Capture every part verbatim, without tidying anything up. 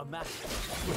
a master switch.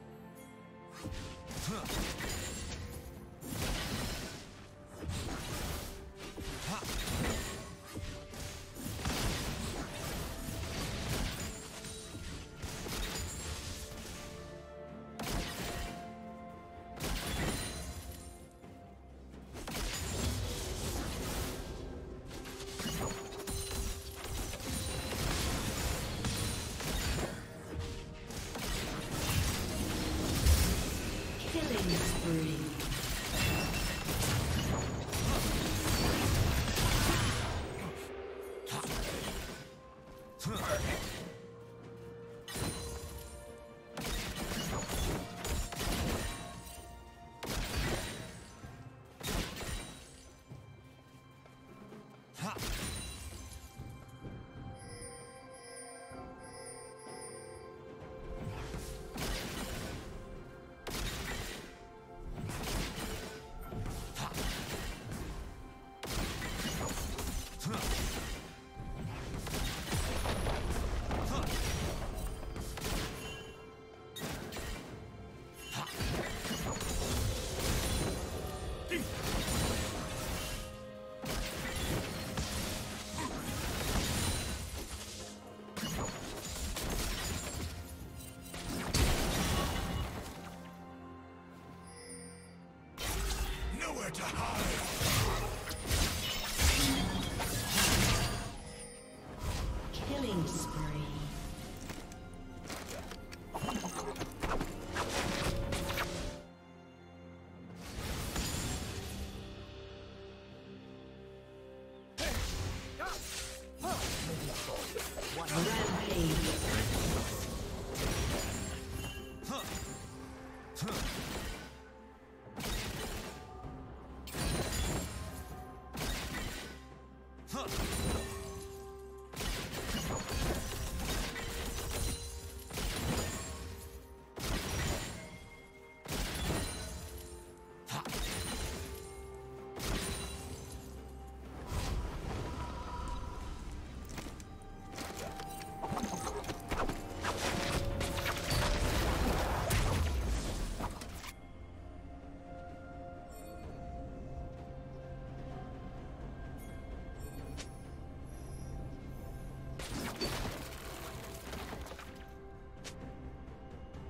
To hide. Killing spree.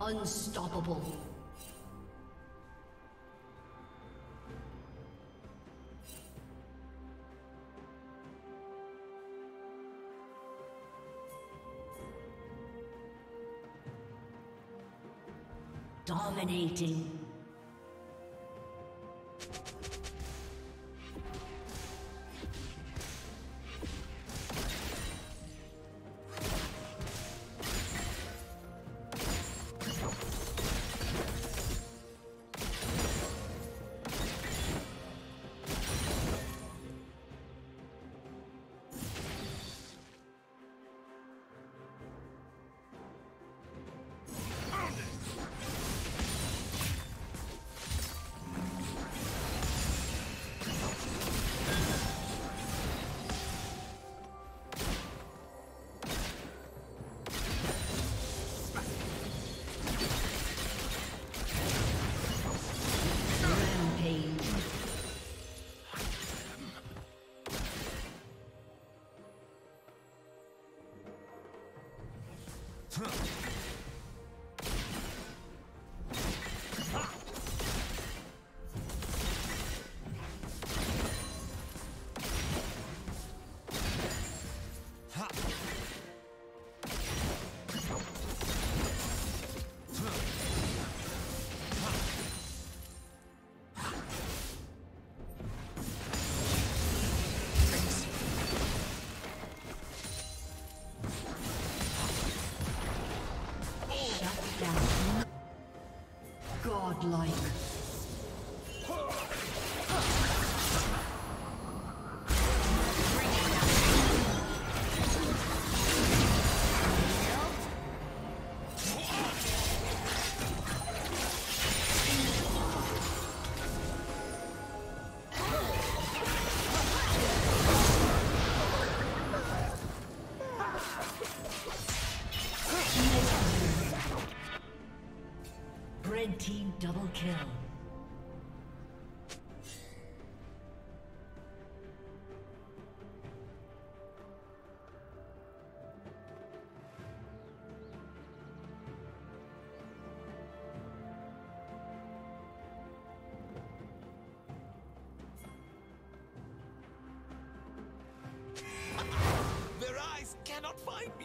Unstoppable. Dominating. Like double kill. Their eyes cannot find me.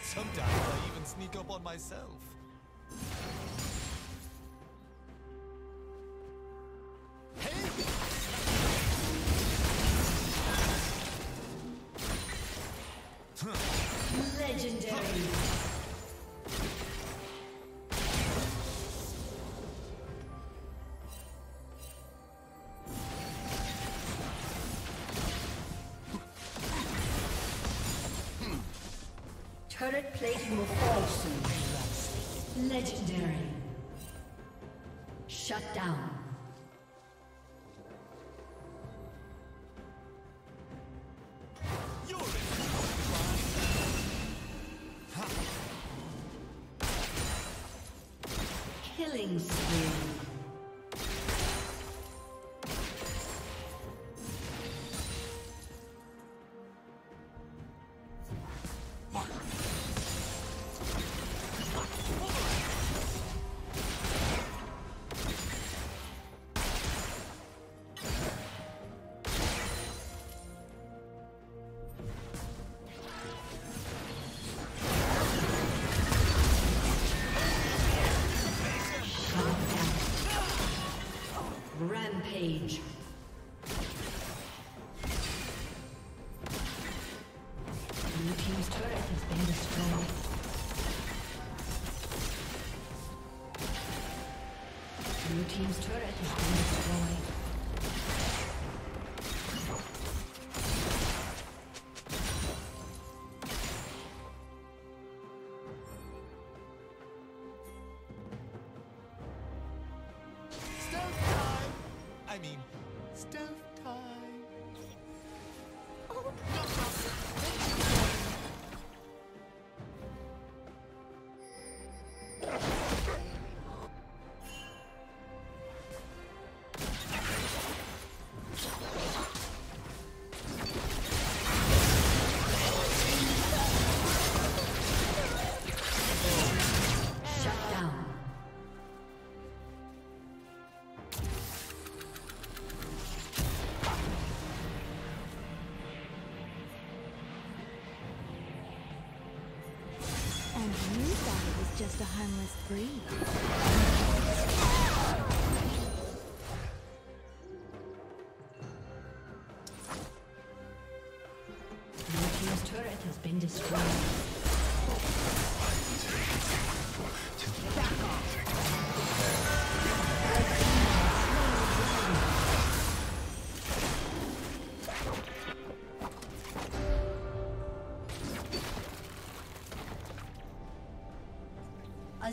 Sometimes I even sneak up on myself. Hey! Legendary. Turret plating will fall soon. Legendary. Shut down. Killing spree. Rampage. Blue team's turret has been destroyed. Blue team's turret has been destroyed. Stealth time! I mean, stealth time! Just a harmless breeze. Your team's turret has been destroyed. A